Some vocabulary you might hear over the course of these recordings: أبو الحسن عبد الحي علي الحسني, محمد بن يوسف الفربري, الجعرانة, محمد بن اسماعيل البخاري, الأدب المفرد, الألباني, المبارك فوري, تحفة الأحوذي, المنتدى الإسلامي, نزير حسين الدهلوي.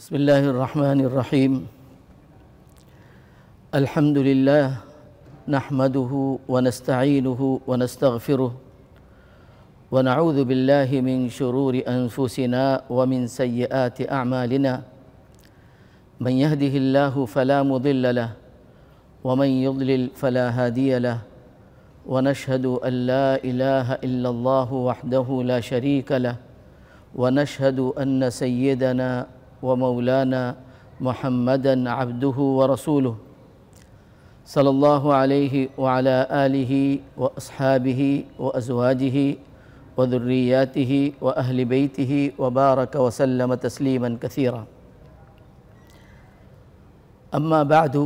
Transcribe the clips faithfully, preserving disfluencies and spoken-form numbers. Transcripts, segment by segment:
بسم اللہ الرحمن الرحیم الحمد للہ نحمده ونستعینه ونستغفره ونعوذ باللہ من شرور انفسنا ومن سیئات اعمالنا من يهده اللہ فلا مضل له ومن يضلل فلا هادی له ونشهد ان لا الہ الا اللہ وحده لا شریک له ونشهد ان سیدنا ومولانا محمدًا عبده ورسوله صلی اللہ علیہ وعلی آلہ واصحابہ وازواجہ وذریاتہ واہل بیتہ وبارک وسلم تسلیما کثیرا اما بعد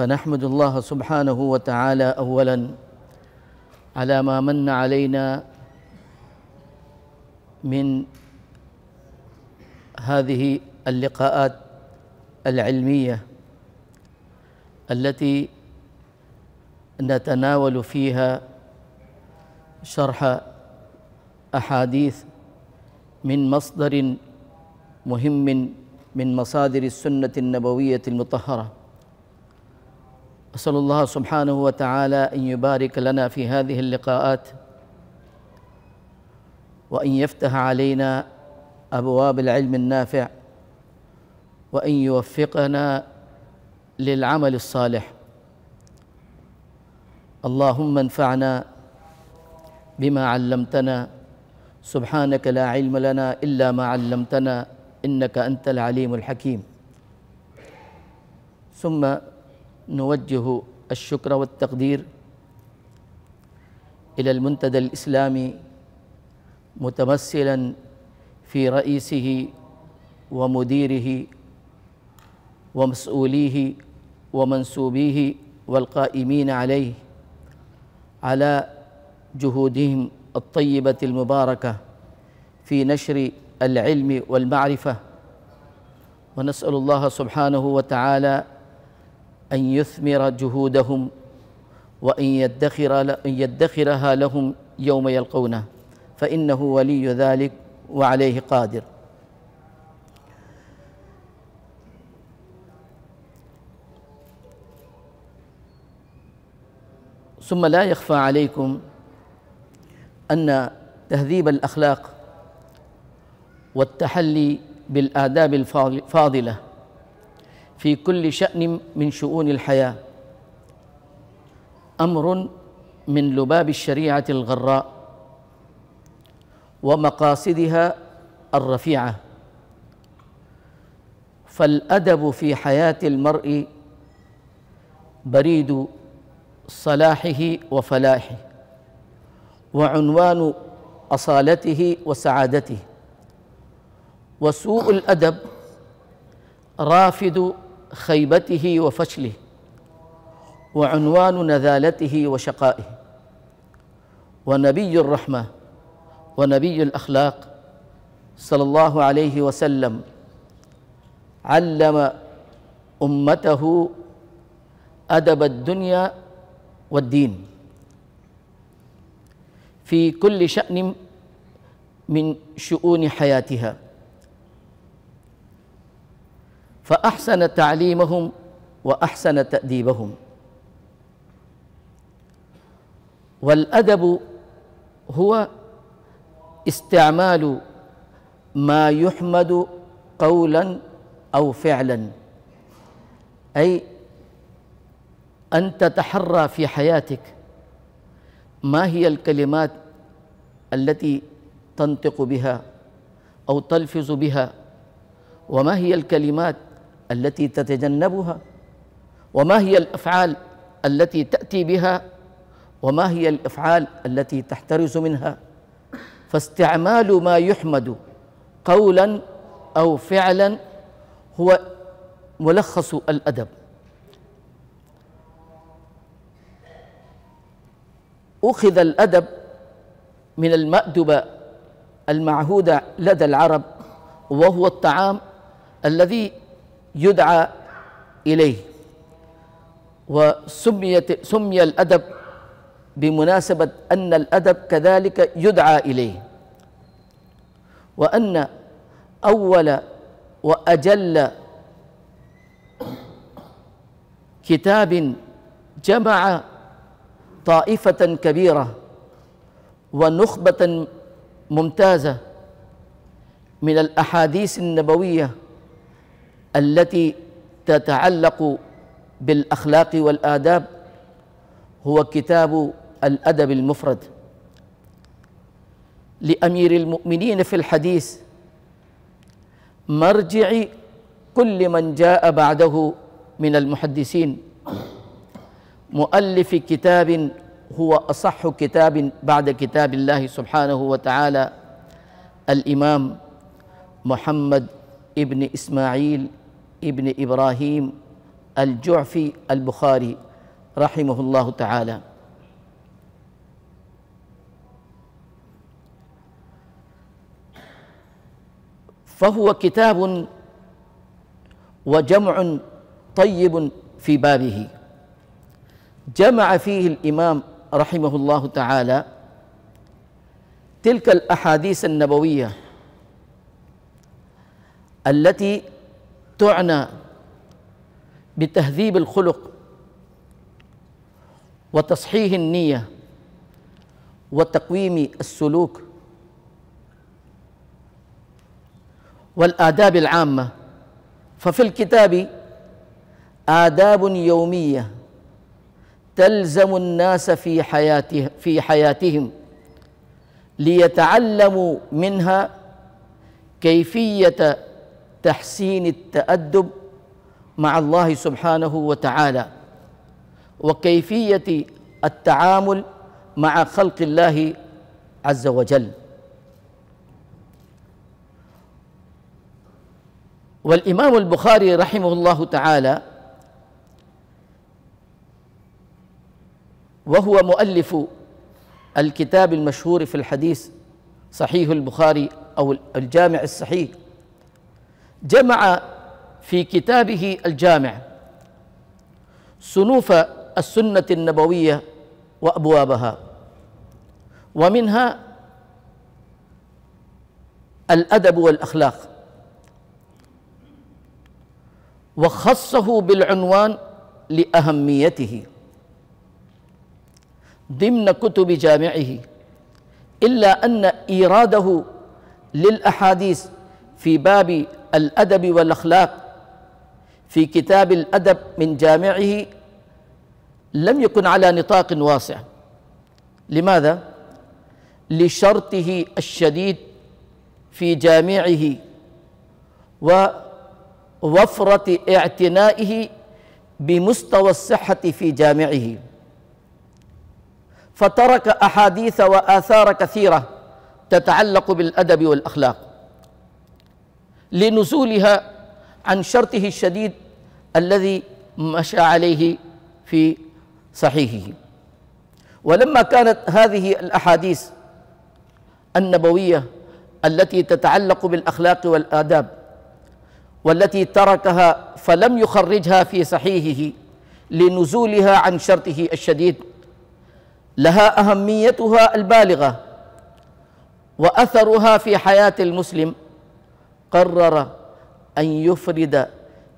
فنحمد اللہ سبحانہ وتعالی اولا علی ما من علینا من هذه اللقاءات العلمية التي نتناول فيها شرح أحاديث من مصدر مهم من مصادر السنة النبوية المطهرة. أسأل الله سبحانه وتعالى أن يبارك لنا في هذه اللقاءات وأن يفتح علينا أبواب العلم النافع وأن يوفقنا للعمل الصالح. اللهم انفعنا بما علمتنا سبحانك لا علم لنا إلا ما علمتنا إنك أنت العليم الحكيم. ثم نوجه الشكر والتقدير إلى المنتدى الإسلامي متمثلاً في رئيسه ومديره ومسؤوليه ومنسوبيه والقائمين عليه على جهودهم الطيبة المباركة في نشر العلم والمعرفة، ونسأل الله سبحانه وتعالى أن يثمر جهودهم وأن يدخرها لهم يوم يلقونه فإنه ولي ذلك وعليه قادر. ثم لا يخفى عليكم أن تهذيب الأخلاق والتحلي بالآداب الفاضلة في كل شأن من شؤون الحياة أمر من لباب الشريعة الغراء ومقاصدها الرفيعة، فالأدب في حياة المرء بريد صلاحه وفلاحه وعنوان أصالته وسعادته، وسوء الأدب رافد خيبته وفشله وعنوان نذالته وشقائه. ونبي الرحمة ونبي الأخلاق صلى الله عليه وسلم علم أمته أدب الدنيا والدين في كل شأن من شؤون حياتها، فأحسن تعليمهم وأحسن تأديبهم. والأدب هو استعمال ما يحمد قولاً أو فعلاً، أي أن تتحرى في حياتك ما هي الكلمات التي تنطق بها أو تلفظ بها، وما هي الكلمات التي تتجنبها، وما هي الأفعال التي تأتي بها، وما هي الأفعال التي تحترز منها. فاستعمال ما يحمد قولاً أو فعلاً هو ملخص الأدب. أخذ الأدب من المأدبة المعهودة لدى العرب، وهو الطعام الذي يدعى إليه، وسميت سمي الأدب بمناسبة أن الأدب كذلك يدعى إليه، وأن أول وأجل كتاب جمع طائفة كبيرة ونخبة ممتازة من الأحاديث النبوية التي تتعلق بالأخلاق والآداب هو كتاب الأدب المفرد لأمير المؤمنين في الحديث مرجع كل من جاء بعده من المحدثين، مؤلف كتاب هو أصح كتاب بعد كتاب الله سبحانه وتعالى، الإمام محمد بن اسماعيل ابن إبراهيم الجعفي البخاري رحمه الله تعالى. فهو كتاب وجمع طيب في بابه، جمع فيه الإمام رحمه الله تعالى تلك الأحاديث النبوية التي تعنى بتهذيب الخلق وتصحيح النية وتقويم السلوك والآداب العامة. ففي الكتاب آداب يومية تلزم الناس في حياته في حياتهم ليتعلموا منها كيفية تحسين التأدب مع الله سبحانه وتعالى وكيفية التعامل مع خلق الله عز وجل. والإمام البخاري رحمه الله تعالى وهو مؤلف الكتاب المشهور في الحديث صحيح البخاري أو الجامع الصحيح، جمع في كتابه الجامع صنوف السنة النبوية وأبوابها، ومنها الأدب والأخلاق، وخصه بالعنوان لأهميته ضمن كتب جامعه، إلا أن إيراده للأحاديث في باب الأدب والأخلاق في كتاب الأدب من جامعه لم يكن على نطاق واسع. لماذا؟ لشرطه الشديد في جامعه ووفرة اعتنائه بمستوى الصحة في جامعه، فترك أحاديث وآثار كثيرة تتعلق بالأدب والأخلاق لنزولها عن شرطه الشديد الذي مشى عليه في صحيحه. ولما كانت هذه الأحاديث النبوية التي تتعلق بالأخلاق والآداب والتي تركها فلم يخرجها في صحيحه لنزولها عن شرطه الشديد لها أهميتها البالغة وأثرها في حياة المسلم، قرر أن يفرد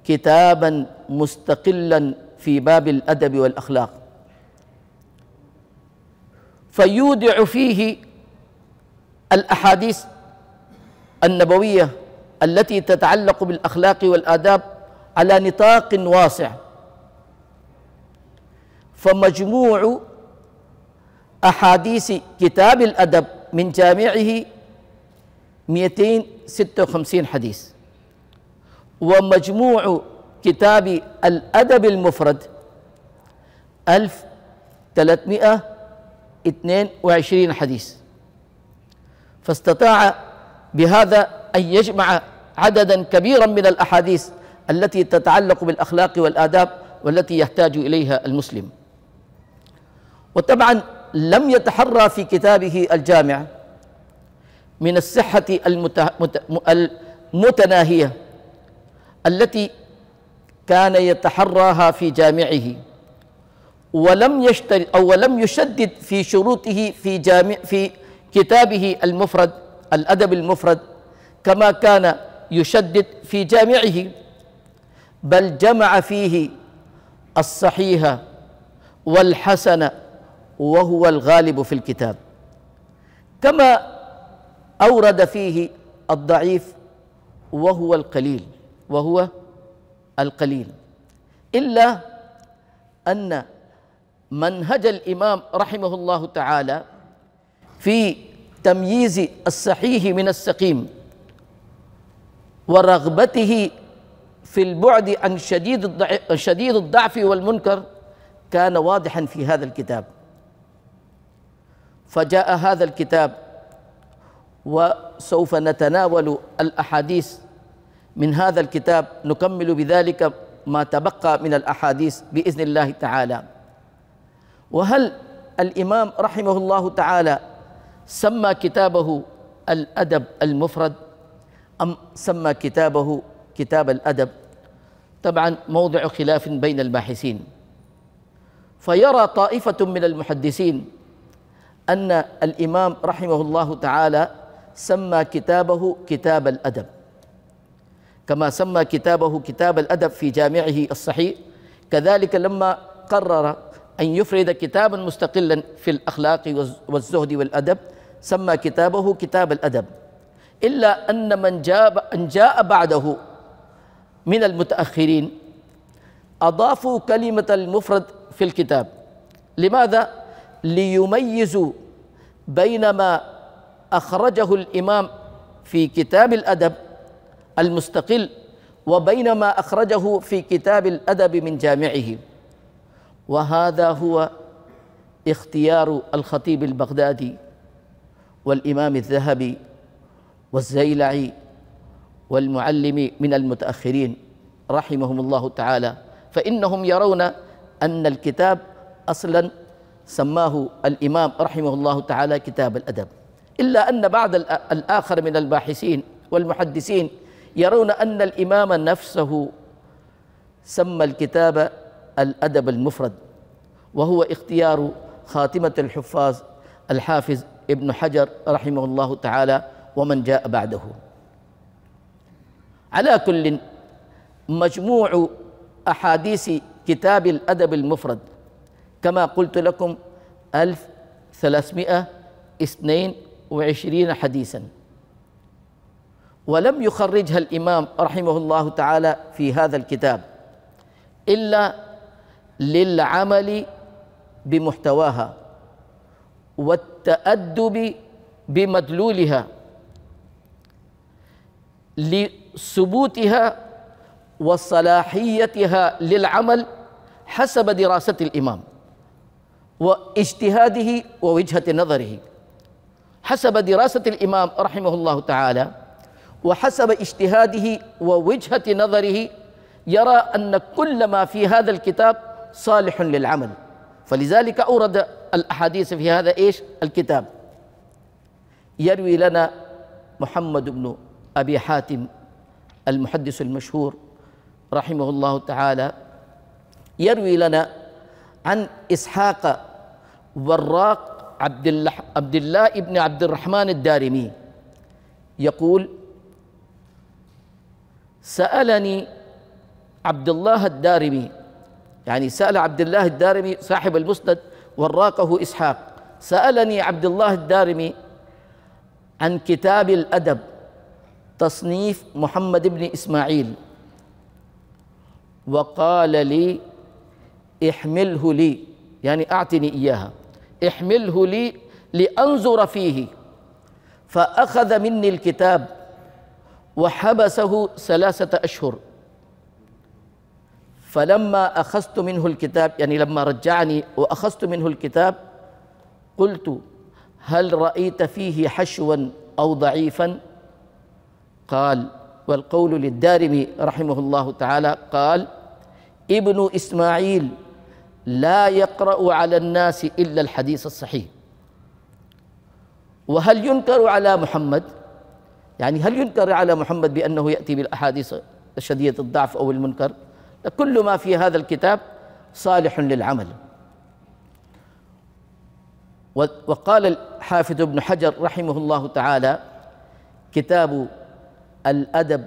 كتابا مستقلا في باب الأدب والأخلاق فيودع فيه الأحاديث النبوية التي تتعلق بالأخلاق والآداب على نطاق واسع. فمجموع أحاديث كتاب الأدب من جامعه مئتين وستة وخمسين حديث، ومجموع كتاب الأدب المفرد ألف وثلاثمئة واثنين وعشرين حديث، فاستطاع بهذا أن يجمع عددا كبيرا من الأحاديث التي تتعلق بالأخلاق والآداب والتي يحتاج إليها المسلم. وطبعا لم يتحرى في كتابه الجامع من الصحة المتناهية التي كان يتحراها في جامعه، ولم يشترط أو لم يشدد في شروطه في جامع في كتابه المفرد الأدب المفرد كما كان يشدد في جامعه، بل جمع فيه الصحيح والحسن وهو الغالب في الكتاب، كما أورد فيه الضعيف وهو القليل وهو القليل إلا أن منهج الإمام رحمه الله تعالى في تمييز الصحيح من السقيم ورغبته في البعد عن شديد الضعف والمنكر كان واضحا في هذا الكتاب. فجاء هذا الكتاب، وسوف نتناول الأحاديث من هذا الكتاب، نكمل بذلك ما تبقى من الأحاديث بإذن الله تعالى. وهل الإمام رحمه الله تعالى سمى كتابه الأدب المفرد أم سمى كتابه كتاب الأدب؟ طبعا موضع خلاف بين الباحثين، فيرى طائفة من المحدثين أن الإمام رحمه الله تعالى سمى كتابه كتاب الأدب كما سمى كتابه كتاب الأدب في جامعه الصحيح، كذلك لما قرر أن يفرد كتابا مستقلا في الأخلاق والزهد والأدب سمى كتابه كتاب الأدب، إلا أن من جاء بعده من المتأخرين أضافوا كلمة المفرد في الكتاب. لماذا؟ ليميزوا بين ما أخرجه الإمام في كتاب الأدب المستقل وبين ما أخرجه في كتاب الأدب من جامعه. وهذا هو اختيار الخطيب البغدادي والإمام الذهبي والزيلعي والمعلم من المتأخرين رحمهم الله تعالى، فإنهم يرون أن الكتاب أصلا سماه الإمام رحمه الله تعالى كتاب الأدب، إلا أن بعض الآخر من الباحثين والمحدثين يرون أن الإمام نفسه سمى الكتاب الأدب المفرد، وهو اختيار خاتمة الحفاظ الحافظ ابن حجر رحمه الله تعالى ومن جاء بعده. على كل، مجموع أحاديث كتاب الأدب المفرد كما قلت لكم ألف وثلاثمائة واثنين وعشرين حديثا، ولم يخرجها الإمام رحمه الله تعالى في هذا الكتاب إلا للعمل بمحتواها والتأدب بمدلولها لثبوتها وصلاحيتها للعمل حسب دراسة الإمام واجتهاده ووجهة نظره، حسب دراسة الإمام رحمه الله تعالى وحسب اجتهاده ووجهة نظره يرى أن كل ما في هذا الكتاب صالح للعمل، فلذلك أورد الأحاديث في هذا إيش الكتاب. يروي لنا محمد بن أبي حاتم المحدث المشهور رحمه الله تعالى، يروي لنا عن إسحاق وراق عبد الله عبد الله بن عبد الرحمن الدارمي يقول: سألني عبد الله الدارمي، يعني سأل عبد الله الدارمي صاحب المسند وراقه إسحاق، سألني عبد الله الدارمي عن كتاب الأدب تصنيف محمد بن إسماعيل، وقال لي: احمله لي، يعني أعطني إياها، احمله لي لأنظر فيه، فأخذ مني الكتاب وحبسه ثلاثة أشهر، فلما أخذت منه الكتاب، يعني لما رجعني وأخذت منه الكتاب، قلت: هل رأيت فيه حشوا أو ضعيفا؟ قال، والقول للدارمي رحمه الله تعالى، قال: ابن إسماعيل لا يقرأ على الناس إلا الحديث الصحيح. وهل ينكر على محمد؟ يعني هل ينكر على محمد بأنه يأتي بالأحاديث شديدة الضعف أو المنكر؟ كل ما في هذا الكتاب صالح للعمل. وقال الحافظ ابن حجر رحمه الله تعالى: كتاب الأدب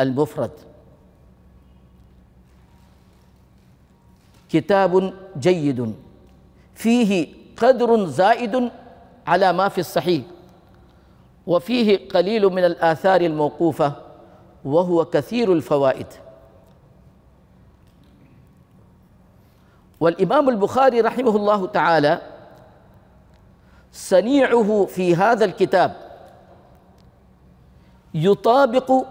المفرد. كتاب جيد فيه قدر زائد على ما في الصحيح، وفيه قليل من الآثار الموقوفة، وهو كثير الفوائد. والإمام البخاري رحمه الله تعالى صنيعه في هذا الكتاب يطابق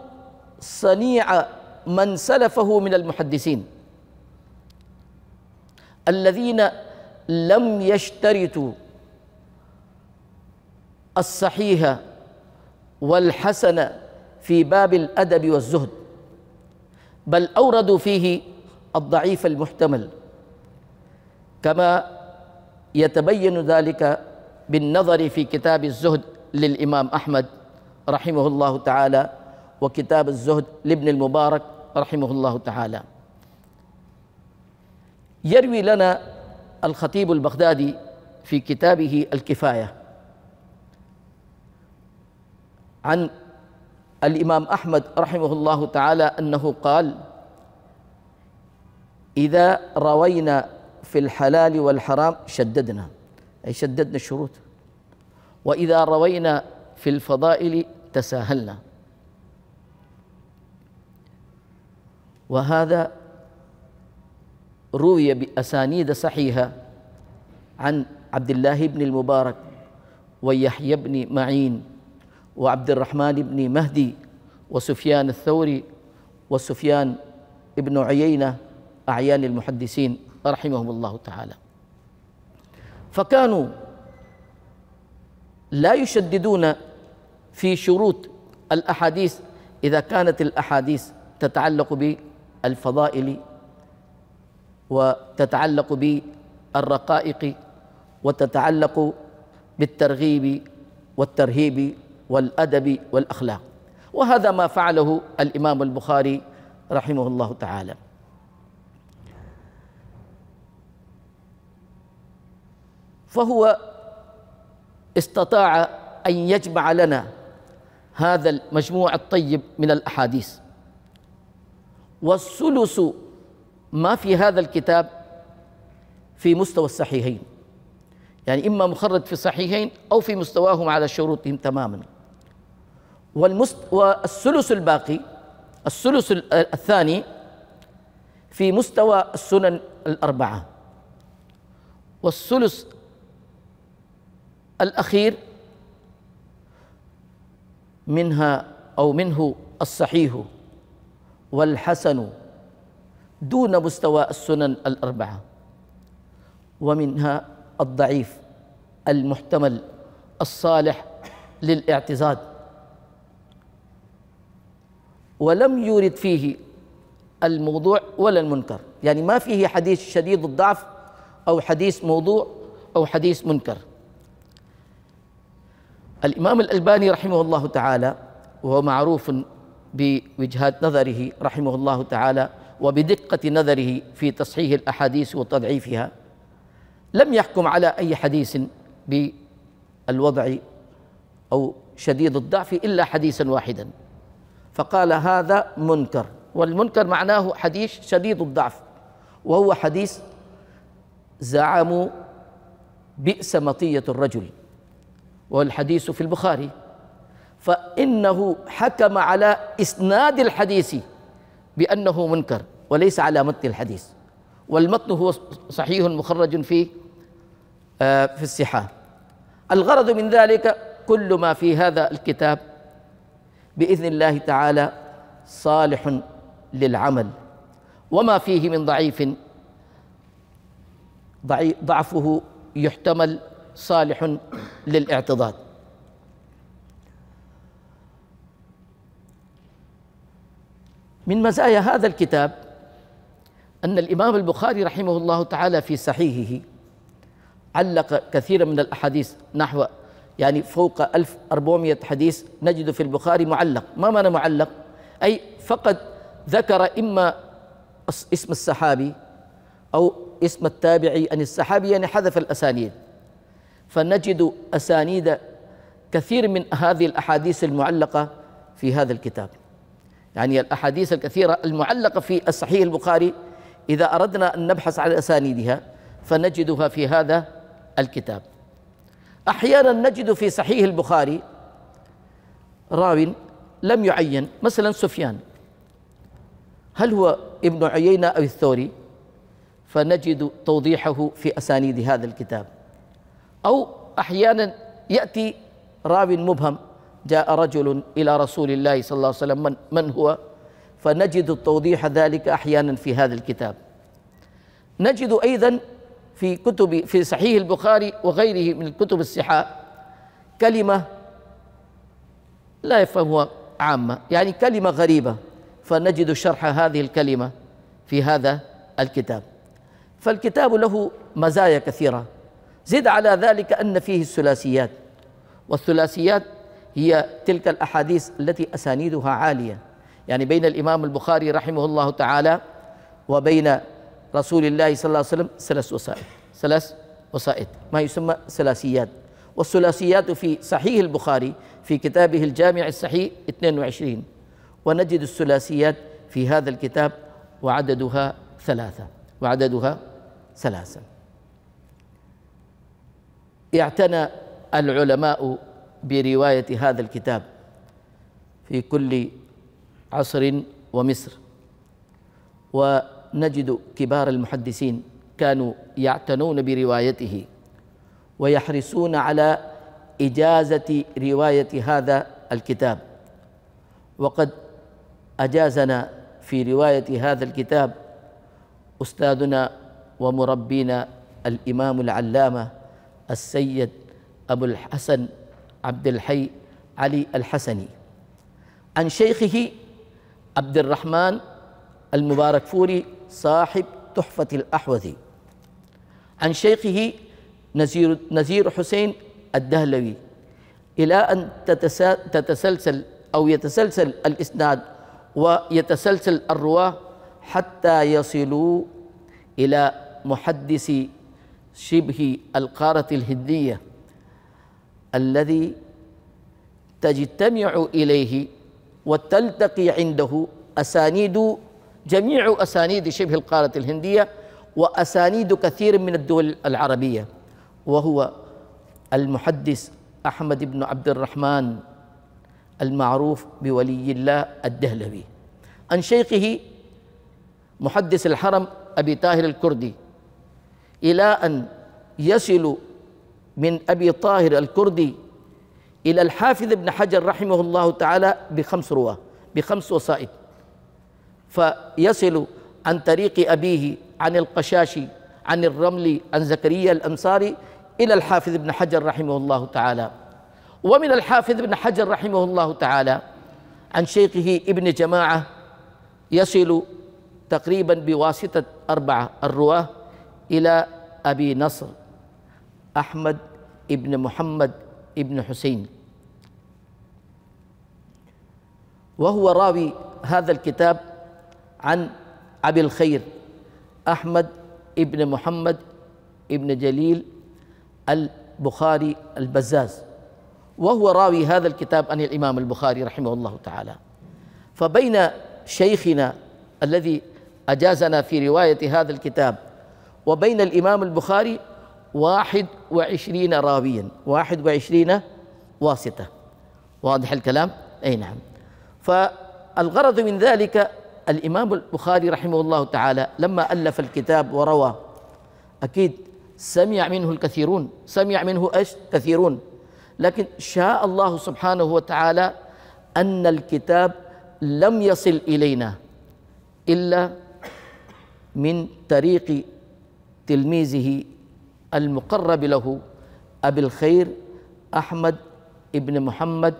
صنيع من سلفه من المحدثين الذين لم يشترطوا الصحيح والحسن في باب الأدب والزهد، بل أوردوا فيه الضعيف المحتمل، كما يتبين ذلك بالنظر في كتاب الزهد للإمام أحمد رحمه الله تعالى، وكتاب الزهد لابن المبارك رحمه الله تعالى. يروي لنا الخطيب البغدادي في كتابه الكفاية عن الإمام أحمد رحمه الله تعالى أنه قال: إذا روينا في الحلال والحرام شددنا، أي شددنا الشروط، وإذا روينا في الفضائل تساهلنا. وهذا روي بأسانيد صحيحة عن عبد الله بن المبارك ويحيى بن معين وعبد الرحمن بن مهدي وسفيان الثوري وسفيان بن عيينة أعيان المحدثين رحمهم الله تعالى، فكانوا لا يشددون في شروط الأحاديث إذا كانت الأحاديث تتعلق بالفضائل وتتعلق بالرقائق وتتعلق بالترغيب والترهيب والأدب والأخلاق. وهذا ما فعله الإمام البخاري رحمه الله تعالى. فهو استطاع أن يجمع لنا هذا المجموع الطيب من الأحاديث، والثلث ما في هذا الكتاب في مستوى الصحيحين، يعني إما مخرج في الصحيحين أو في مستواهم على شروطهم تماما. والثلث الباقي، الثلث الثاني، في مستوى السنن الأربعة، والثلث الأخير منها أو منه الصحيح والحسن دون مستوى السنن الأربعة، ومنها الضعيف المحتمل الصالح للاعتزاز. ولم يورد فيه الموضوع ولا المنكر، يعني ما فيه حديث شديد الضعف أو حديث موضوع أو حديث منكر. الإمام الألباني رحمه الله تعالى، وهو معروف بوجهات نظره رحمه الله تعالى وبدقة نظره في تصحيح الأحاديث وتضعيفها، لم يحكم على أي حديث بالوضع أو شديد الضعف إلا حديثا واحدا، فقال هذا منكر، والمنكر معناه حديث شديد الضعف، وهو حديث زعموا بئس مطية الرجل، والحديث في البخاري، فإنه حكم على إسناد الحديث بأنه منكر وليس على متن الحديث، والمتن هو صحيح مخرج في في الصحاح. الغرض من ذلك كل ما في هذا الكتاب بإذن الله تعالى صالح للعمل، وما فيه من ضعيف ضعفه يحتمل صالح للاعتضاد. من مزايا هذا الكتاب أن الإمام البخاري رحمه الله تعالى في صحيحه علق كثيرا من الأحاديث، نحو يعني فوق ألف وأربعمائة حديث نجد في البخاري معلق. ما معنى معلق؟ أي فقد ذكر إما اسم الصحابي أو اسم التابعي عن الصحابي، يعني حذف الأسانيد، فنجد أسانيد كثير من هذه الأحاديث المعلقة في هذا الكتاب. يعني الأحاديث الكثيرة المعلقة في الصحيح البخاري إذا أردنا أن نبحث على أسانيدها فنجدها في هذا الكتاب. أحيانا نجد في صحيح البخاري راو لم يعين، مثلا سفيان، هل هو ابن عيينة أو الثوري؟ فنجد توضيحه في أسانيد هذا الكتاب. أو أحيانا يأتي راو مبهم، جاء رجل إلى رسول الله صلى الله عليه وسلم، من, من هو؟ فنجد التوضيح ذلك أحيانا في هذا الكتاب. نجد أيضا في كتب في صحيح البخاري وغيره من الكتب الصحاح كلمة لا يفهمها عامة، يعني كلمة غريبة، فنجد شرح هذه الكلمة في هذا الكتاب. فالكتاب له مزايا كثيرة. زد على ذلك أن فيه الثلاثيات، والثلاثيات هي تلك الأحاديث التي أسانيدها عالية، يعني بين الإمام البخاري رحمه الله تعالى وبين رسول الله صلى الله عليه وسلم ثلاث وسائط، ثلاث وسائط ما يسمى ثلاثيات. والثلاثيات في صحيح البخاري في كتابه الجامع الصحيح اثنين وعشرين، ونجد الثلاثيات في هذا الكتاب وعددها ثلاثة، وعددها ثلاثة. اعتنى العلماء برواية هذا الكتاب في كل عصر ومصر، ونجد كبار المحدثين كانوا يعتنون بروايته ويحرصون على إجازة رواية هذا الكتاب. وقد أجازنا في رواية هذا الكتاب أستاذنا ومربينا الإمام العلامة السيد أبو الحسن عبد الحي علي الحسني، عن شيخه عبد الرحمن المبارك فوري صاحب تحفة الأحوذي، عن شيخه نزير, نزير حسين الدهلوي، إلى أن تتسلسل أو يتسلسل الإسناد ويتسلسل الرواة حتى يصلوا إلى محدث شبه القارة الهندية الذي تجتمع إليه وتلتقي عنده أسانيد جميع أسانيد شبه القارة الهندية وأسانيد كثير من الدول العربية، وهو المحدث أحمد بن عبد الرحمن المعروف بولي الله الدهلوي، عن شيخه محدث الحرم أبي طاهر الكردي، إلى أن يصل من أبي طاهر الكردي إلى الحافظ ابن حجر رحمه الله تعالى بخمس رواة، بخمس وسائط، فيصل عن طريق أبيه عن القشاشي عن الرملي عن زكريا الأنصاري إلى الحافظ ابن حجر رحمه الله تعالى، ومن الحافظ ابن حجر رحمه الله تعالى عن شيخه ابن جماعة يصل تقريبا بواسطة أربعة الرواة إلى أبي نصر أحمد ابن محمد ابن حسين، وهو راوي هذا الكتاب عن أبي الخير أحمد ابن محمد ابن جليل البخاري البزاز، وهو راوي هذا الكتاب عن الإمام البخاري رحمه الله تعالى. فبين شيخنا الذي أجازنا في رواية هذا الكتاب وبين الإمام البخاري واحد وعشرين راويا، واحد وعشرين واسطة. واضح الكلام؟ أي نعم. فالغرض من ذلك الإمام البخاري رحمه الله تعالى لما ألف الكتاب وروى أكيد سمع منه الكثيرون، سمع منه أش كثيرون، لكن شاء الله سبحانه وتعالى أن الكتاب لم يصل إلينا إلا من طريق تلميذه المقرب له أبي الخير أحمد ابن محمد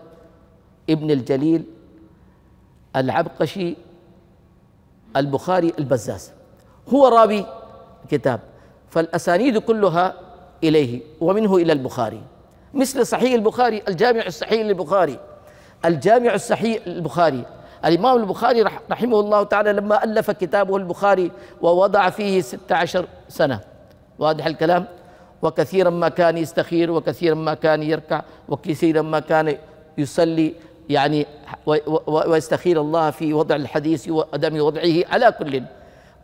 ابن الجليل العبقشي البخاري البزاز، هو راوي كتاب، فالأسانيد كلها إليه ومنه إلى البخاري، مثل صحيح البخاري، الجامع الصحيح للبخاري، الجامع الصحيح البخاري. الإمام البخاري رحمه الله تعالى لما ألف كتابه البخاري ووضع فيه ستة عشر سنة، واضح الكلام، وكثيرا ما كان يستخير، وكثيرا ما كان يركع، وكثيرا ما كان يصلي، يعني ويستخير الله في وضع الحديث وعدم وضعه. على كل،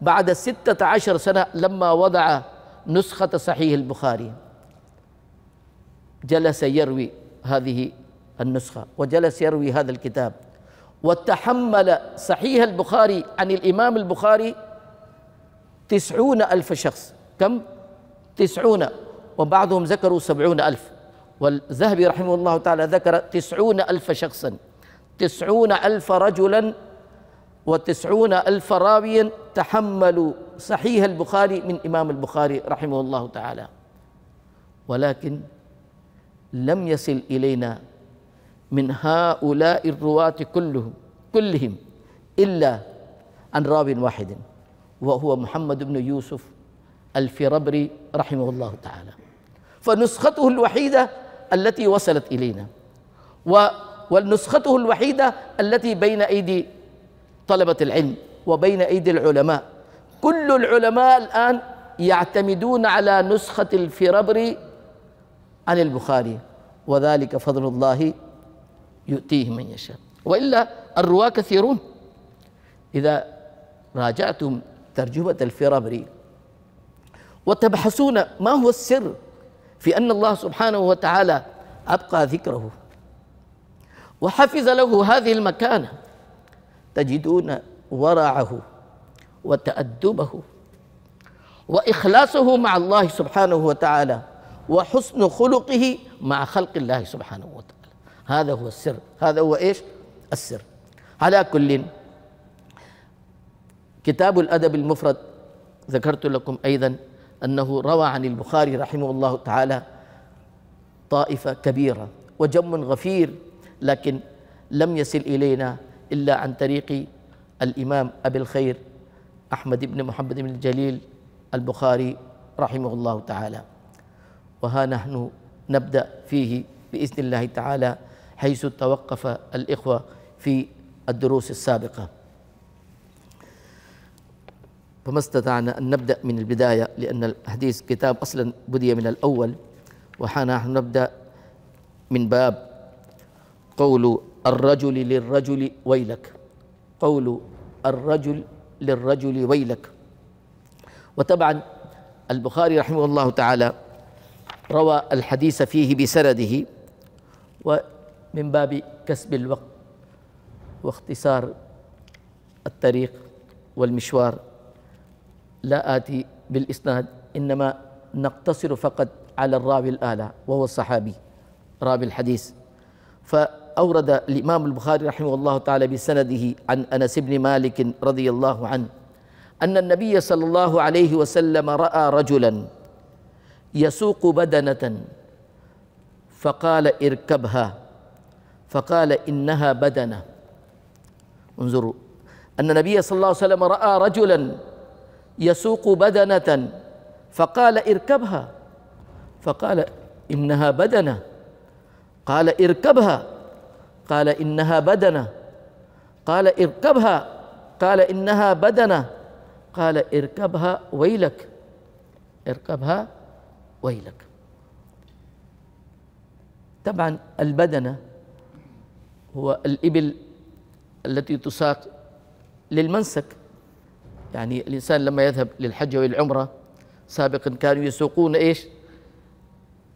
بعد ستة عشر سنة لما وضع نسخة صحيح البخاري جلس يروي هذه النسخة وجلس يروي هذا الكتاب، وتحمل صحيح البخاري عن الإمام البخاري تسعون ألف شخص. كم؟ تسعون، وبعضهم ذكروا سبعون ألف، والذهبي رحمه الله تعالى ذكر تسعون ألف شخصا، تسعون ألف رجلا وتسعون ألف راويا تحملوا صحيح البخاري من إمام البخاري رحمه الله تعالى. ولكن لم يصل إلينا من هؤلاء الرواة كلهم كلهم إلا عن راو واحد، وهو محمد بن يوسف الفربري رحمه الله تعالى، فنسخته الوحيدة التي وصلت إلينا، ونسخته الوحيدة التي بين أيدي طلبة العلم وبين أيدي العلماء. كل العلماء الآن يعتمدون على نسخة الفربري عن البخاري، وذلك فضل الله يؤتيه من يشاء، وإلا الرواة كثيرون. إذا راجعتم ترجمة الفرابري وتبحثون ما هو السر في أن الله سبحانه وتعالى أبقى ذكره وحفظ له هذه المكانة، تجدون ورعه وتأدبه وإخلاصه مع الله سبحانه وتعالى وحسن خلقه مع خلق الله سبحانه وتعالى. هذا هو السر، هذا هو إيش؟ السر. على كل، كتاب الأدب المفرد ذكرت لكم أيضا أنه روى عن البخاري رحمه الله تعالى طائفة كبيرة وجم غفير، لكن لم يصل إلينا إلا عن طريق الإمام أبي الخير أحمد بن محمد بن الجليل البخاري رحمه الله تعالى. وها نحن نبدأ فيه بإذن الله تعالى، حيث توقف الإخوة في الدروس السابقة، فما استطعنا أن نبدأ من البداية لأن الحديث كتاب أصلا بدي من الأول. وحنا نبدأ من باب قول الرجل للرجل ويلك، قول الرجل للرجل ويلك. وطبعا البخاري رحمه الله تعالى روى الحديث فيه بسرده، ومن باب كسب الوقت واختصار الطريق والمشوار لا آتي بالإسناد، إنما نقتصر فقط على الراوي الأعلى وهو الصحابي راوي الحديث. فأورد الإمام البخاري رحمه الله تعالى بسنده عن أنس بن مالك رضي الله عنه أن النبي صلى الله عليه وسلم رأى رجلا يسوق بدنة فقال اركبها، فقال إنها بدنة. انظروا، أن النبي صلى الله عليه وسلم رأى رجلا يسوق بدنة فقال اركبها، فقال إنها بدنة، قال اركبها، قال إنها بدنة، قال اركبها، قال إنها بدنة، قال اركبها ويلك، اركبها ويلك. طبعا البدنة هو الإبل التي تساق للمنسك، يعني الإنسان لما يذهب للحج والعمرة سابقا كانوا يسوقون إيش؟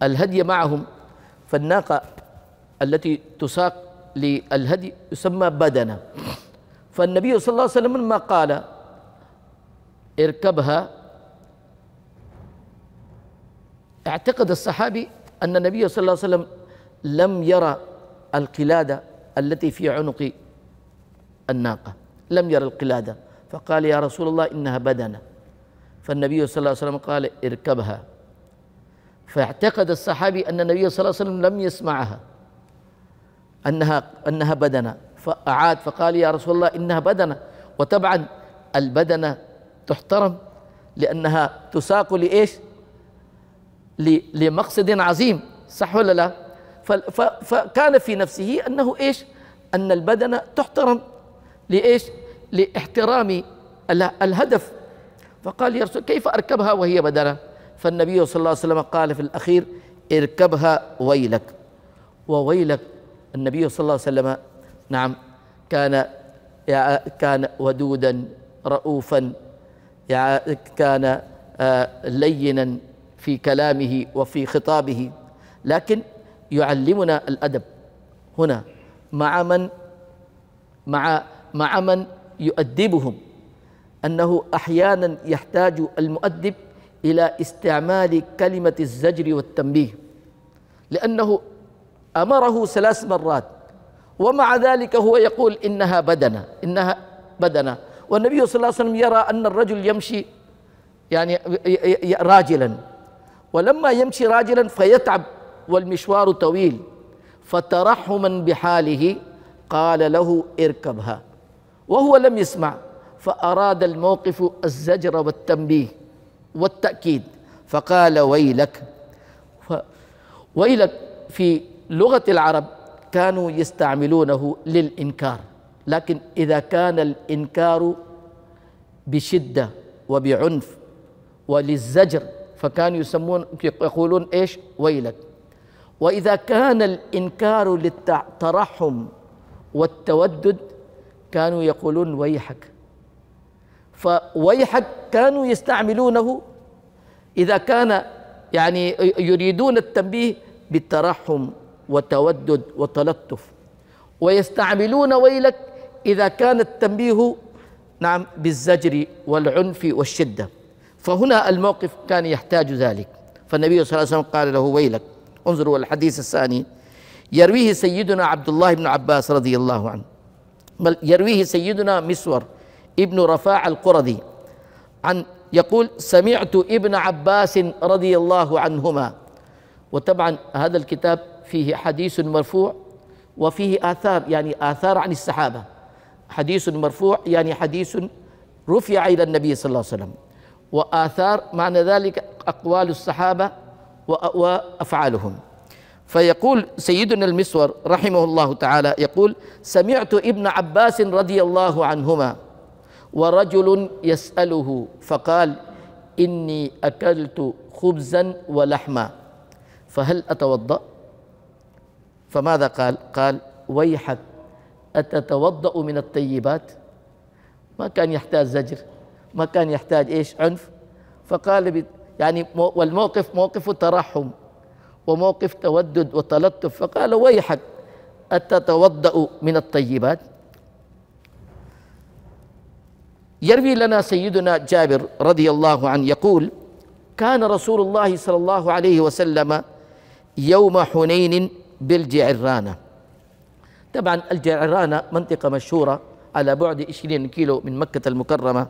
الهدي معهم، فالناقة التي تساق للهدي يسمى بدنة. فالنبي صلى الله عليه وسلم لما قال اركبها اعتقد الصحابي أن النبي صلى الله عليه وسلم لم يرى القلادة التي في عنق الناقة، لم يرى القلادة، فقال يا رسول الله إنها بدنة، فالنبي صلى الله عليه وسلم قال اركبها، فاعتقد الصحابي أن النبي صلى الله عليه وسلم لم يسمعها أنها أنها بدنة، فأعاد فقال يا رسول الله إنها بدنة. وطبعا البدنة تحترم لأنها تساق لإيش؟ لمقصد عظيم، صح ولا لا؟ فكان في نفسه أنه إيش؟ أن البدنة تحترم لإيش؟ لاحترام الهدف. فقال يا رسول كيف أركبها وهي بدنة؟ فالنبي صلى الله عليه وسلم قال في الأخير اركبها ويلك. وويلك النبي صلى الله عليه وسلم نعم كان كان ودودا رؤوفا، كان لينا في كلامه وفي خطابه، لكن يعلمنا الأدب هنا مع من مع مع من يؤدبهم، أنه أحيانا يحتاج المؤدب إلى استعمال كلمة الزجر والتنبيه، لأنه أمره ثلاث مرات ومع ذلك هو يقول إنها بدنة إنها بدنة، والنبي صلى الله عليه وسلم يرى أن الرجل يمشي يعني راجلا، ولما يمشي راجلا فيتعب والمشوار طويل، فترحما بحاله قال له اركبها، وهو لم يسمع، فأراد الموقف الزجر والتنبيه والتأكيد، فقال ويلك. ويلك في لغة العرب كانوا يستعملونه للإنكار، لكن إذا كان الإنكار بشدة وبعنف وللزجر فكانوا يسمون يقولون إيش؟ ويلك. وإذا كان الإنكار للترحم والتودد كانوا يقولون ويحك. فويحك كانوا يستعملونه إذا كان يعني يريدون التنبيه بالترحم وتودد وتلطف، ويستعملون ويلك إذا كان التنبيه نعم بالزجر والعنف والشدة، فهنا الموقف كان يحتاج ذلك، فالنبي صلى الله عليه وسلم قال له ويلك. انظروا الحديث الثاني يرويه سيدنا عبد الله بن عباس رضي الله عنه، بل يرويه سيدنا مسور ابن رفاع القرظي عن يقول سمعت ابن عباس رضي الله عنهما. وطبعا هذا الكتاب فيه حديث مرفوع وفيه آثار، يعني آثار عن الصحابة، حديث مرفوع يعني حديث رفع إلى النبي صلى الله عليه وسلم، وآثار معنى ذلك أقوال الصحابة وأفعالهم. فيقول سيدنا المسور رحمه الله تعالى يقول سمعت ابن عباس رضي الله عنهما ورجل يسأله فقال إني أكلت خبزا ولحما فهل أتوضأ؟ فماذا قال؟ قال ويحك أتتوضأ من الطيبات؟ ما كان يحتاج زجر، ما كان يحتاج إيش؟ عنف. فقال يعني والموقف موقف ترحم وموقف تودد وتلطف، فقال ويحك أتتوضأ من الطيبات؟ يروي لنا سيدنا جابر رضي الله عنه يقول كان رسول الله صلى الله عليه وسلم يوم حنين بالجعرانة. طبعا الجعرانة منطقة مشهورة على بعد عشرين كيلو من مكة المكرمة،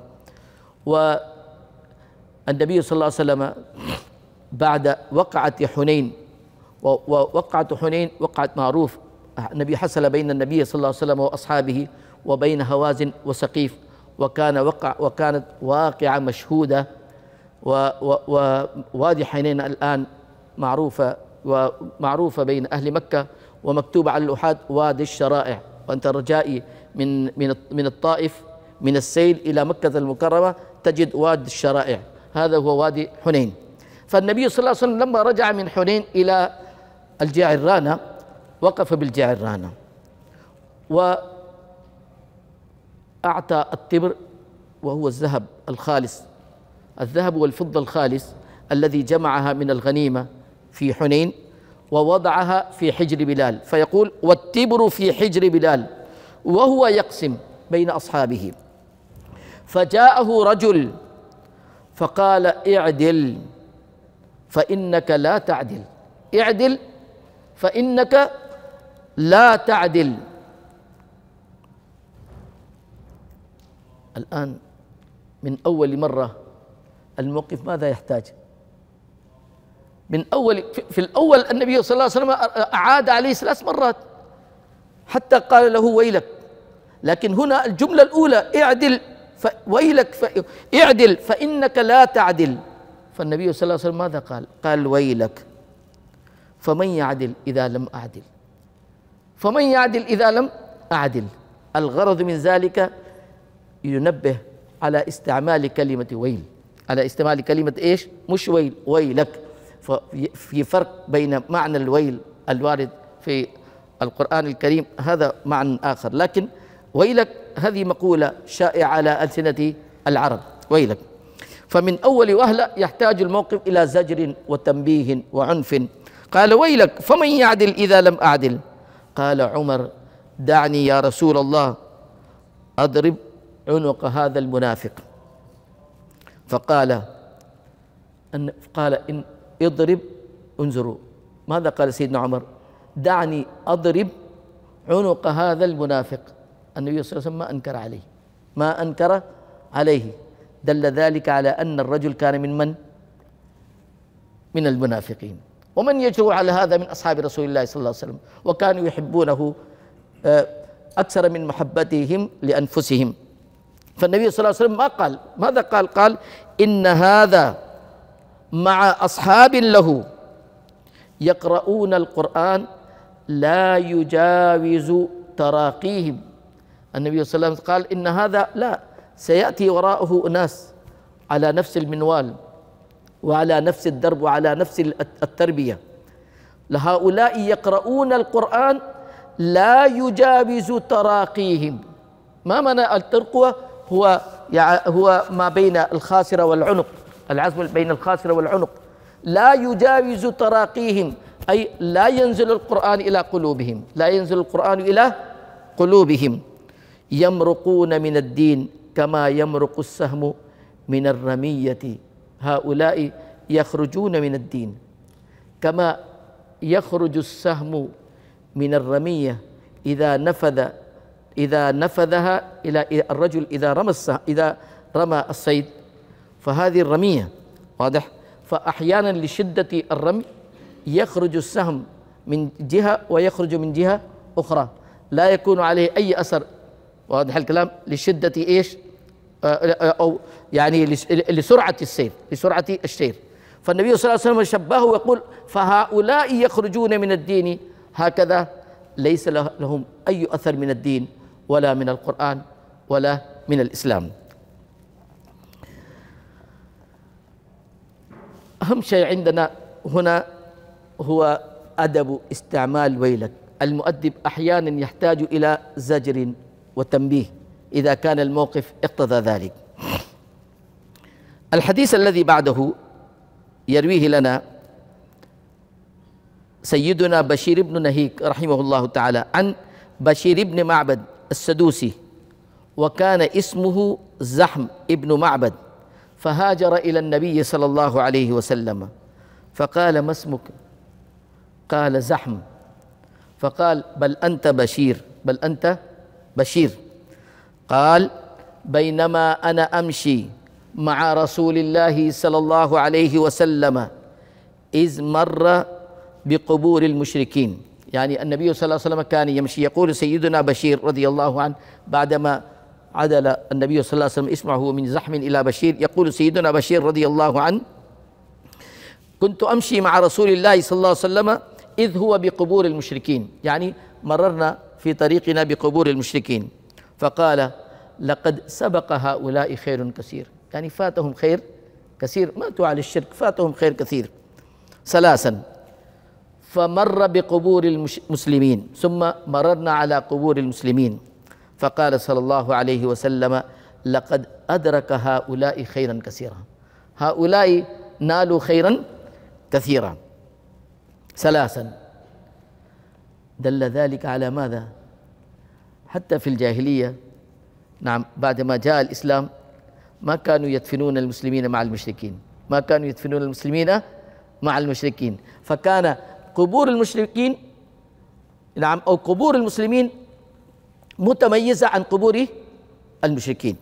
والنبي صلى الله عليه وسلم بعد وقعة حنين، ووقعة حنين وقعة معروف النبي حصل بين النبي صلى الله عليه وسلم وأصحابه وبين هوازن وسقيف، وكان وقع وكانت واقعة مشهودة، ووادي حنين الآن معروفة ومعروفة بين أهل مكة، ومكتوب على الأحاد وادي الشرائع، وأنت رجائي من من من الطائف من السيل إلى مكة المكرمة تجد وادي الشرائع، هذا هو وادي حنين. فالنبي صلى الله عليه وسلم لما رجع من حنين إلى الجعرانة وقف بالجعرانة وأعطى التبر، وهو الذهب الخالص، الذهب والفضة الخالص الذي جمعها من الغنيمة في حنين، ووضعها في حجر بلال، فيقول والتبر في حجر بلال وهو يقسم بين أصحابه، فجاءه رجل فقال اعدل فإنك لا تعدل، اعدل فإنك لا تعدل. الآن من أول مرة الموقف ماذا يحتاج؟ من أول في الأول النبي صلى الله عليه وسلم أعاد عليه ثلاث مرات حتى قال له ويلك، لكن هنا الجملة الأولى اعدل ويلك ف... اعدل فإنك لا تعدل، فالنبي صلى الله عليه وسلم ماذا قال؟ قال ويلك فمن يعدل إذا لم أعدل، فمن يعدل إذا لم أعدل. الغرض من ذلك ينبه على استعمال كلمة ويل، على استعمال كلمة إيش؟ مش ويل، ويلك، في فرق بين معنى الويل الوارد في القرآن الكريم، هذا معنى آخر. لكن ويلك هذه مقولة شائعة على ألسنة العرب، ويلك. فمن أول وهلة يحتاج الموقف إلى زجر وتنبيه وعنف. قال: ويلك فمن يعدل إذا لم أعدل؟ قال عمر: دعني يا رسول الله أضرب عنق هذا المنافق. فقال أن قال إن اضرب، انظروا ماذا قال سيدنا عمر: دعني أضرب عنق هذا المنافق. النبي صلى الله عليه وسلم ما أنكر عليه، ما أنكر عليه. دل ذلك على أن الرجل كان من من؟ من المنافقين. ومن يجرؤ على هذا من أصحاب رسول الله صلى الله عليه وسلم، وكانوا يحبونه أكثر من محبتهم لأنفسهم. فالنبي صلى الله عليه وسلم ما قال، ماذا قال؟ قال: إن هذا مع أصحاب له يقرؤون القرآن لا يجاوز تراقيهم. النبي صلى الله عليه وسلم قال إن هذا لا، سيأتي وراءه أناس على نفس المنوال وعلى نفس الدرب وعلى نفس التربية، لهؤلاء يقرؤون القرآن لا يجاوز تراقيهم. ما معنى الترقوة؟ هو هو ما بين الخاصرة والعنق، العزم بين الخاصرة والعنق. لا يجاوز تراقيهم أي لا ينزل القرآن إلى قلوبهم، لا ينزل القرآن إلى قلوبهم. يمرقون من الدين كما يمرق السهم من الرمية، هؤلاء يخرجون من الدين كما يخرج السهم من الرمية إذا نفذ إذا نفذها إلى الرجل، إذا رمى إذا رمى الصيد. فهذه الرمية واضح، فأحيانا لشدة الرمي يخرج السهم من جهة ويخرج من جهة أخرى، لا يكون عليه أي أثر، واضح الكلام، لشدة إيش أو يعني لسرعة السير، لسرعة السير. فالنبي صلى الله عليه وسلم شبهه ويقول: فهؤلاء يخرجون من الدين هكذا، ليس لهم أي أثر من الدين ولا من القرآن ولا من الإسلام. أهم شيء عندنا هنا هو أدب استعمال ويلك. المؤدب أحيانا يحتاج إلى زجر وتنبيه إذا كان الموقف اقتضى ذلك. الحديث الذي بعده يرويه لنا سيدنا بشير بن نهيك رحمه الله تعالى عن بشير بن معبد السدوسي، وكان اسمه زحم ابن معبد، فهاجر إلى النبي صلى الله عليه وسلم فقال: ما اسمك؟ قال: زحم. فقال: بل أنت بشير، بل أنت بشير. قال: بينما أنا أمشي مع رسول الله صلى الله عليه وسلم إذ مر بقبور المشركين. يعني النبي صلى الله عليه وسلم كان يمشي، يقول سيدنا بشير رضي الله عنه بعدما عدل النبي صلى الله عليه وسلم اسمعه من زحم إلى بشير، يقول سيدنا بشير رضي الله عنه: كنت أمشي مع رسول الله صلى الله عليه وسلم إذ هو بقبور المشركين، يعني مررنا في طريقنا بقبور المشركين، فقال: لقد سبق هؤلاء خير كثير، يعني فاتهم خير كثير، ماتوا على الشرك، فاتهم خير كثير. ثلاثا: فمر بقبور المسلمين، ثم مررنا على قبور المسلمين، فقال صلى الله عليه وسلم: لقد أدرك هؤلاء خيرا كثيرا، هؤلاء نالوا خيرا كثيرا. ثلاثا: دل ذلك على ماذا؟ حتى في الجاهلية، نعم، بعدما جاء الإسلام ما كانوا يدفنون المسلمين مع المشركين، ما كانوا يدفنون المسلمين مع المشركين، فكان قبور المشركين نعم أو قبور المسلمين متميزة عن قبور المشركين.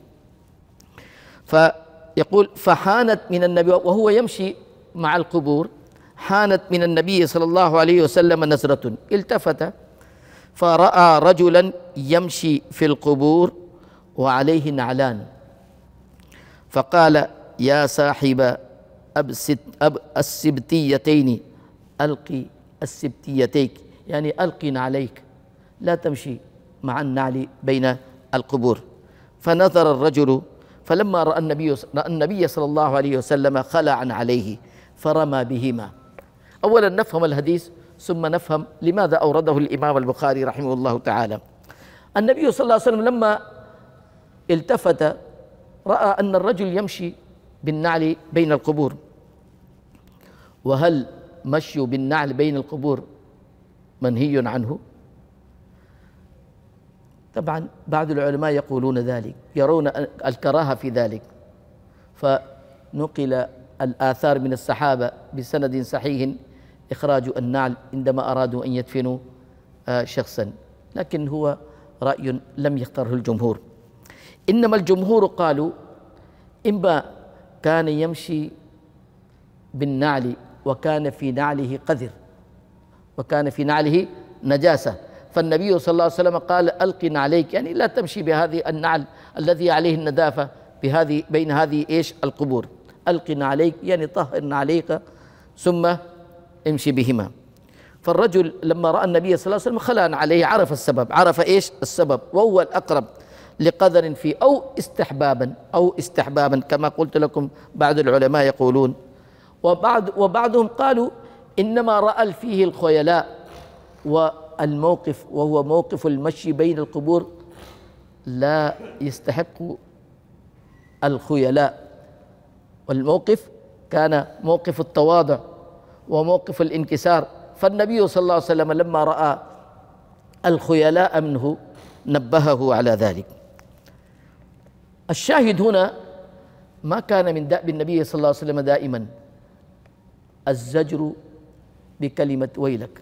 فيقول: فحانت من النبي وهو يمشي مع القبور، حانت من النبي صلى الله عليه وسلم نظرة، التفت فرأى رجلا يمشي في القبور وعليه نعلان، فقال: يا صاحب السبتيتين ألقي السبتيتيك، يعني ألقي نعليك، لا تمشي مع النعل بين القبور. فنظر الرجل، فلما رأى النبي رأى النبي صلى الله عليه وسلم خلعا عليه فرمى بهما. أولا نفهم الحديث ثم نفهم لماذا أورده الإمام البخاري رحمه الله تعالى. النبي صلى الله عليه وسلم لما التفت رأى أن الرجل يمشي بالنعل بين القبور. وهل مشي بالنعل بين القبور منهي عنه؟ طبعا بعض العلماء يقولون ذلك، يرون الكراهة في ذلك، فنقل الآثار من الصحابة بسند صحيح إخراج النعل عندما أرادوا أن يدفنوا شخصا، لكن هو رأي لم يختره الجمهور. إنما الجمهور قالوا إما كان يمشي بالنعل وكان في نعله قذر وكان في نعله نجاسة، فالنبي صلى الله عليه وسلم قال ألقن عليك، يعني لا تمشي بهذه النعل الذي عليه النذافة بهذه بين هذه إيش القبور، ألقن عليك يعني طهرن عليك ثم امشي بهما. فالرجل لما رأى النبي صلى الله عليه وسلم خلان عليه، عرف السبب، عرف إيش السبب، وهو الأقرب لقدر فيه أو استحبابا أو استحبابا كما قلت لكم بعض العلماء يقولون. وبعض وبعضهم قالوا إنما رأى فيه الخيلاء، والموقف وهو موقف المشي بين القبور لا يستحق الخيلاء، والموقف كان موقف التواضع وموقف الانكسار، فالنبي صلى الله عليه وسلم لما رأى الخيلاء منه نبهه على ذلك. الشاهد هنا ما كان من دأب النبي صلى الله عليه وسلم دائما الزجر بكلمة ويلك،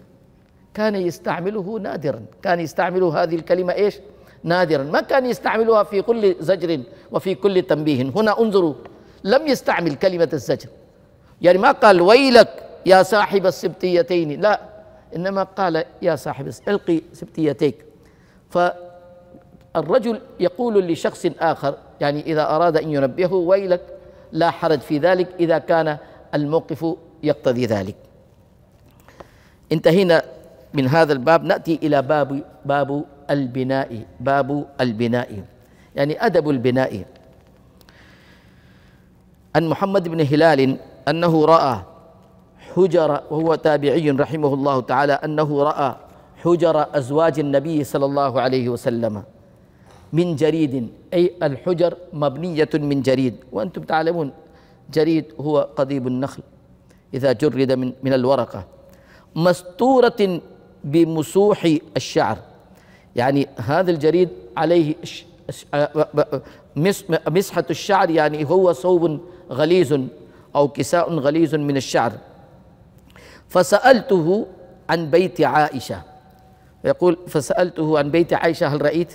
كان يستعمله نادرا، كان يستعمل هذه الكلمة إيش نادرا، ما كان يستعملها في كل زجر وفي كل تنبيه. هنا انظروا لم يستعمل كلمة الزجر، يعني ما قال ويلك يا صاحب السبتيتين، لا، إنما قال يا صاحب القي سبتيتيك. فالرجل يقول لشخص آخر، يعني إذا أراد أن ينبهه ويلك لا حرج في ذلك إذا كان الموقف يقتضي ذلك. انتهينا من هذا الباب، نأتي إلى باب باب البناء، باب البناء يعني أدب البناء. عن محمد بن هلال أنه رأى حجر، وهو تابعي رحمه الله تعالى، أنه رأى حجر أزواج النبي صلى الله عليه وسلم من جريد، أي الحجر مبنية من جريد، وأنتم تعلمون جريد هو قضيب النخل إذا جرد من, من الورقة، مستورة بمسوح الشعر، يعني هذا الجريد عليه مسحة الشعر، يعني هو صوب غليظ أو كساء غليظ من الشعر. فسألته عن بيت عائشة، يقول فسألته عن بيت عائشة هل رأيت؟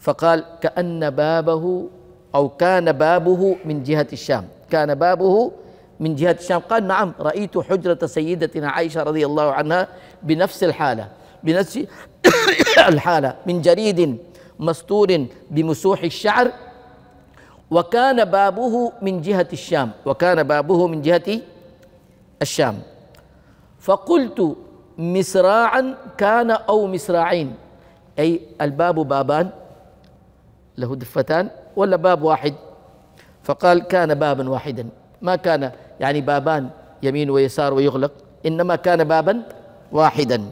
فقال كأن بابه أو كان بابه من جهة الشام، كان بابه من جهة الشام. قال نعم رأيت حجرة سيدتنا عائشة رضي الله عنها بنفس الحالة، بنفس الحالة من جريد مستور بمسوح الشعر، وكان بابه من جهة الشام، وكان بابه من جهة الشام. فقلت مصراعا كان أو مصراعين، أي الباب بابان له دفتان ولا باب واحد؟ فقال كان بابا واحدا، ما كان يعني بابان يمين ويسار ويغلق، إنما كان بابا واحدا.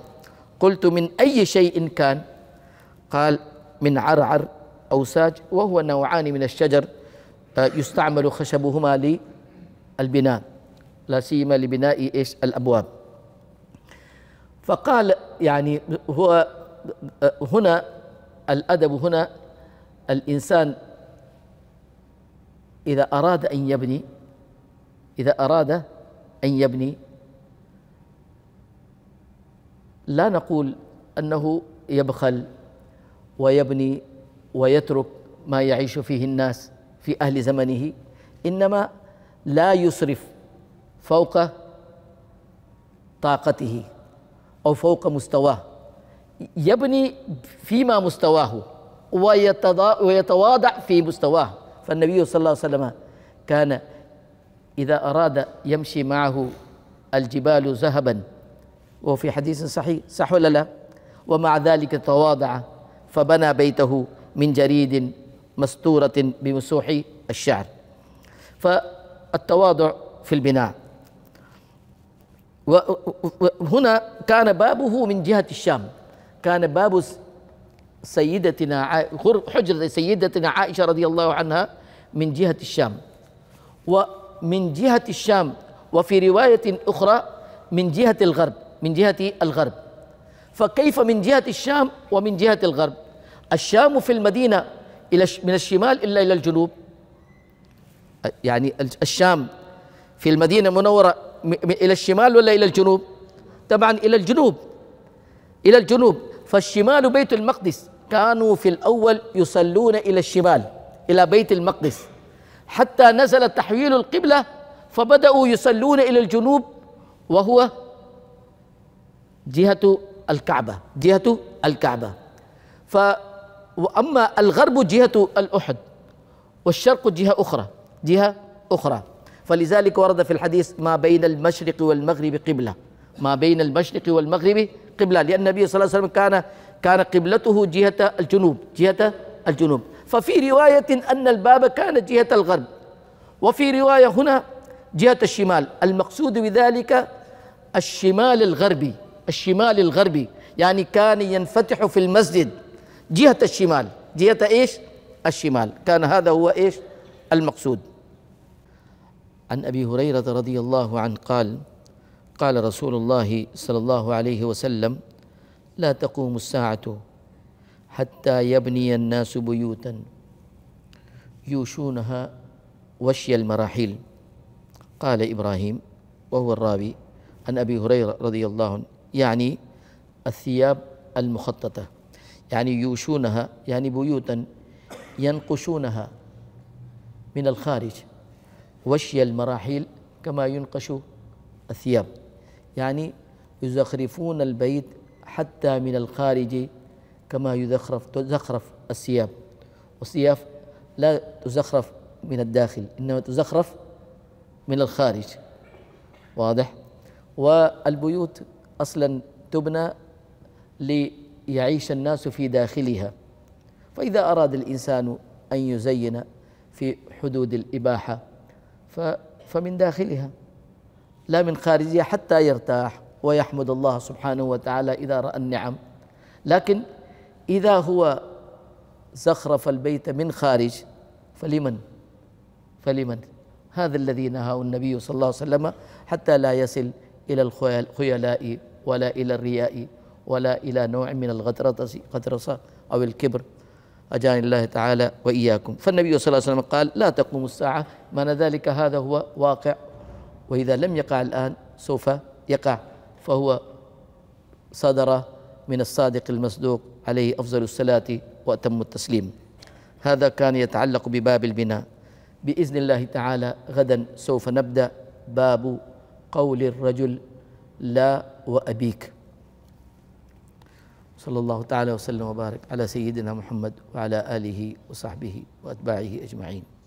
قلت من أي شيء كان؟ قال من عرعر أو ساج، وهو نوعان من الشجر يستعمل خشبهما للبناء، لا سيما لبناء إيش الأبواب. فقال يعني هو هنا الأدب، هنا الإنسان إذا أراد أن يبني، إذا أراد أن يبني لا نقول أنه يبخل ويبني ويترك ما يعيش فيه الناس في أهل زمنه، إنما لا يسرف فوق طاقته أو فوق مستواه، يبني فيما مستواه ويتواضع في مستواه. فالنبي صلى الله عليه وسلم كان إذا أراد يمشي معه الجبال ذهبا، وفي حديث صحيح صح ولا لا، ومع ذلك تواضع فبنى بيته من جريد مستورة بمسوح الشعر. فالتواضع في البناء. وهنا كان بابه من جهة الشام، كان باب سيدتنا حجرة سيدتنا عائشة رضي الله عنها من جهة الشام، ومن جهة الشام وفي رواية أخرى من جهة الغرب، من جهة الغرب. فكيف من جهة الشام ومن جهة الغرب؟ الشام في المدينة إلى من الشمال إلا إلى الجنوب، يعني الشام في المدينة المنورة إلى الشمال ولا إلى الجنوب؟ طبعا إلى الجنوب، إلى الجنوب. فالشمال بيت المقدس، كانوا في الأول يصلون إلى الشمال إلى بيت المقدس، حتى نزل تحويل القبلة فبدأوا يصلون إلى الجنوب وهو جهة الكعبة، جهة الكعبة. ف وأما الغرب جهة الأحد، والشرق جهة أخرى، جهة أخرى. فلذلك ورد في الحديث ما بين المشرق والمغرب قبلة، ما بين المشرق والمغرب قبلة، لأن النبي صلى الله عليه وسلم كان كان قبلته جهة الجنوب، جهة الجنوب. ففي رواية أن الباب كان جهة الغرب، وفي رواية هنا جهة الشمال. المقصود بذلك الشمال الغربي، الشمال الغربي يعني كان ينفتح في المسجد جهة الشمال، جهة إيش؟ الشمال. كان هذا هو إيش المقصود. عن أبي هريرة رضي الله عنه قال قال رسول الله صلى الله عليه وسلم: لا تقوم الساعة حتى يبني الناس بيوتا يوشونها وشي المراحيل. قال إبراهيم وهو الراوي عن أبي هريرة رضي الله عنه، يعني الثياب المخططة، يعني يوشونها يعني بيوتا ينقشونها من الخارج، وشي المراحيل كما ينقش الثياب، يعني يزخرفون البيت حتى من الخارج كما يزخرف تزخرف الثياب. والثياب لا تزخرف من الداخل، إنما تزخرف من الخارج، واضح؟ والبيوت أصلا تبنى ليعيش الناس في داخلها، فإذا أراد الإنسان أن يزين في حدود الإباحة فمن داخلها لا من خارجها حتى يرتاح ويحمد الله سبحانه وتعالى إذا رأى النعم. لكن إذا هو زخرف البيت من خارج فلمن؟ فلمن؟ هذا الذي نهاه النبي صلى الله عليه وسلم، حتى لا يصل إلى الخيلاء ولا إلى الرياء ولا إلى نوع من الغطرسة أو الكبر، أجاني الله تعالى وإياكم. فالنبي صلى الله عليه وسلم قال: لا تقوم الساعة، معنى ذلك هذا هو واقع، وإذا لم يقع الآن سوف يقع، فهو صدر من الصادق المصدوق عليه أفضل الصلاة وأتم التسليم. هذا كان يتعلق بباب البناء. بإذن الله تعالى غدا سوف نبدأ باب قول الرجل لا وأبيك. صلى الله تعالى وسلم وبارك على سيدنا محمد وعلى آله وصحبه وأتباعه أجمعين.